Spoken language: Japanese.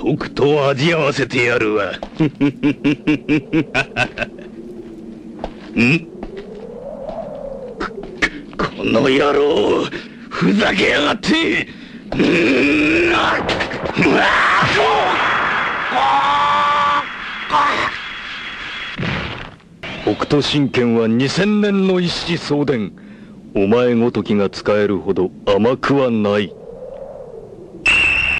とくと味合わせてやるわ。ん？この野郎、ふざけやがって。北斗神拳は2000年の一子相伝。お前ごときが使えるほど甘くはない。